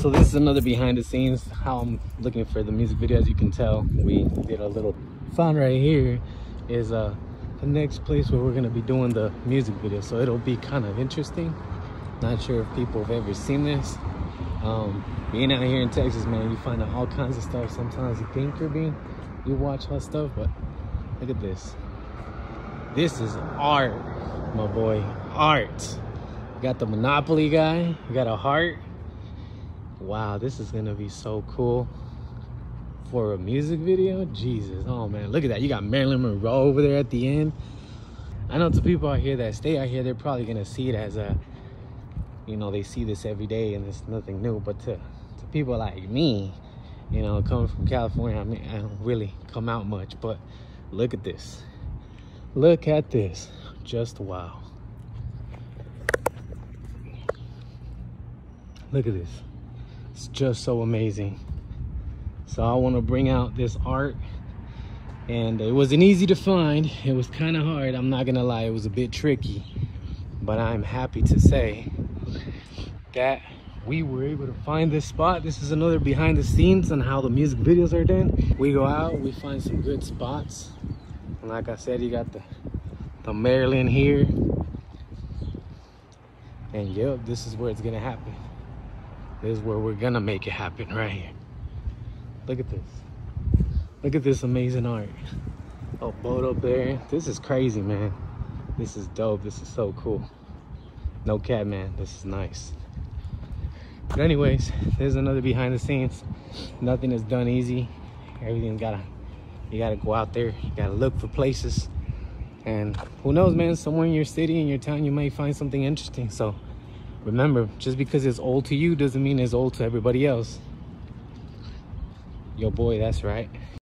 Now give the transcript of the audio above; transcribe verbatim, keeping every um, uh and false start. So this is another behind the scenes how I'm looking for the music video. As you can tell, we did a little found right here is uh the next place where we're going to be doing the music video, so it'll be kind of interesting. Not sure if people have ever seen this. Um being out here in Texas, man, you find out all kinds of stuff. Sometimes you think you're being you watch all stuff, but look at this. This is art, my boy, art. You got the Monopoly guy, you got a heart. Wow, this is gonna be so cool for a music video. Jesus, oh man, look at that. You got Marilyn Monroe over there at the end. I know to people out here that stay out here, they're probably gonna see it as a, you know, they see this every day and it's nothing new, but to, to people like me, you know, coming from California, I mean, I don't really come out much, but look at this. Look at this, just wow. Look at this, it's just so amazing. So I want to bring out this art, and it wasn't easy to find. It was kind of hard, I'm not gonna lie, it was a bit tricky, but I'm happy to say that we were able to find this spot. This is another behind the scenes on how the music videos are done. We go out, we find some good spots. And like I said, you got the, the Maryland here. And yep, this is where it's gonna happen. This is where we're gonna make it happen, right here. Look at this. Look at this amazing art. Oh, boat up there. This is crazy, man. This is dope, this is so cool. No cap, man, this is nice. But anyways, there's another behind the scenes. Nothing is done easy. Everything's gotta, you gotta go out there. You gotta look for places. And who knows, man, somewhere in your city, in your town, you might find something interesting. So remember, just because it's old to you doesn't mean it's old to everybody else. Yo boy, that's right.